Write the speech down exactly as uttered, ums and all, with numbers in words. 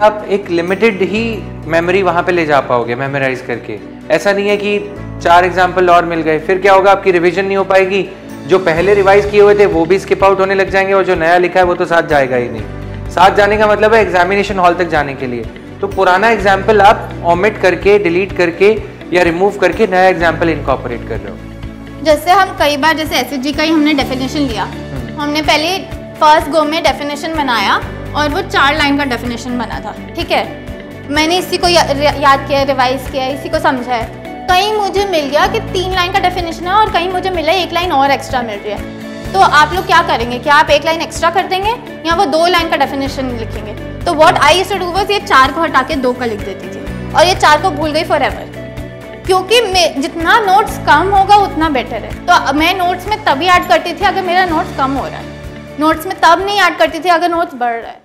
आप एक लिमिटेड ही मेमोरी वहाँ पे ले जा पाओगे मेमोराइज करके। ऐसा नहीं है कि चार एग्जाम्पल और मिल गए, फिर क्या होगा, आपकी रिवीजन नहीं हो पाएगी, जो पहले रिवाइज किए हुए थे वो भी स्किप आउट होने लग जाएंगे और जो नया लिखा है वो तो साथ जाएगा ही नहीं। साथ जाने का मतलब है एग्जामिनेशन हॉल तक जाने के लिए, तो पुराना एग्जाम्पल आप ओमिट करके, डिलीट करके या रिमूव करके नया एग्जाम्पल इनकॉर्पोरेट कर रहे हो। जैसे हम कई बार, जैसे एसएचजी का ही हमने डेफिनेशन लिया, हमने पहले फर्स्ट गो में डेफिनेशन बनाया और वो चार लाइन का डेफिनेशन बना था, ठीक है, मैंने इसी को या, याद किया, रिवाइज किया, इसी को समझा है। कहीं मुझे मिल गया कि तीन लाइन का डेफिनेशन है और कहीं मुझे मिला एक लाइन और एक्स्ट्रा मिल रही है, तो आप लोग क्या करेंगे, क्या आप एक लाइन एक्स्ट्रा कर देंगे या वो दो लाइन का डेफिनेशन लिखेंगे? तो what I used to do was ये चार को हटा के दो का लिख देती थी और ये चार को भूल गई फॉर एवर, क्योंकि जितना नोट्स कम होगा उतना बेटर है। तो मैं नोट्स में तभी ऐड करती थी अगर मेरा नोट्स कम हो रहा है, नोट्स में तब नहीं ऐड करती थी अगर नोट्स बढ़ रहा है।